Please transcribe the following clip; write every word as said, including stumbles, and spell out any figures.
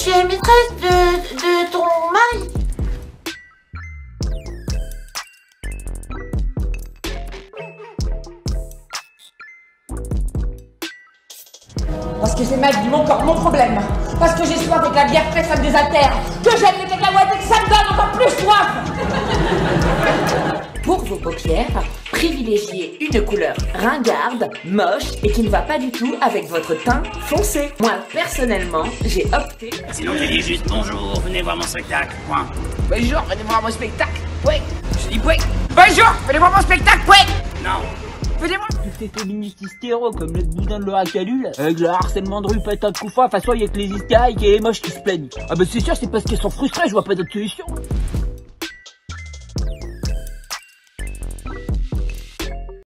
suis la maîtresse de, de ton mari. Parce que c'est ma vie, mon corps, mon problème. Parce que j'ai soif et que la bière fraîche ça me désaltère. Que j'aime les cacahuètes et que ça me donne encore plus soif. Pour vos paupières, privilégiez une couleur ringarde, moche et qui ne va pas du tout avec votre teint foncé. Moi, personnellement, j'ai opté... Sinon, je dis juste bonjour, venez voir mon spectacle, point. Bonjour, venez voir mon spectacle, oui. Je dis oui. Bonjour, venez voir mon spectacle, oui. Non. Tous ces féministes hystéros comme le boudin de Laura Calul, avec le harcèlement de rue pétain de coufa, façon y'a que les hystériques et les moches qui se plaignent. Ah bah c'est sûr c'est parce qu'ils sont frustrés, je vois pas d'autre solution.